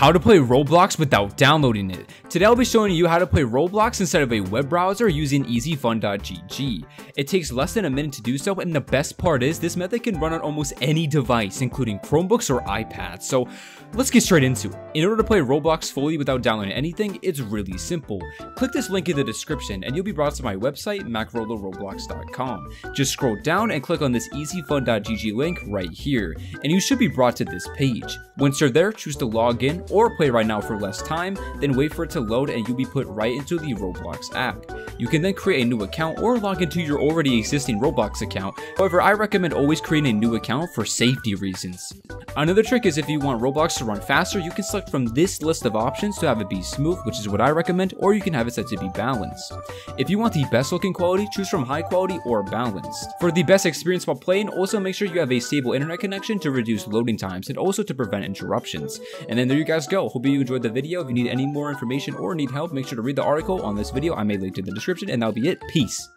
how to play Roblox without downloading it. Today I'll be showing you how to play Roblox instead of a web browser using EasyFun.gg. It takes less than a minute to do so, and the best part is this method can run on almost any device, including Chromebooks or iPads. So let's get straight into it. In order to play Roblox fully without downloading anything, it's really simple. Click this link in the description and you'll be brought to my website, macrolorblx.com. Just scroll down and click on this EasyFun.gg link right here, and you should be brought to this page. Once you're there, choose to log in or play right now for less time, then wait for it to load and you'll be put right into the Roblox app. You can then create a new account or log into your already existing Roblox account. However, I recommend always creating a new account for safety reasons. Another trick is if you want Roblox to run faster, you can select from this list of options to have it be smooth, which is what I recommend, or you can have it set to be balanced. If you want the best looking quality, choose from high quality or balanced. For the best experience while playing, also make sure you have a stable internet connection to reduce loading times and also to prevent interruptions. And then there you guys go. Hope you enjoyed the video. If you need any more information or need help, make sure to read the article on this video. I may link to the description, and that'll be it. Peace.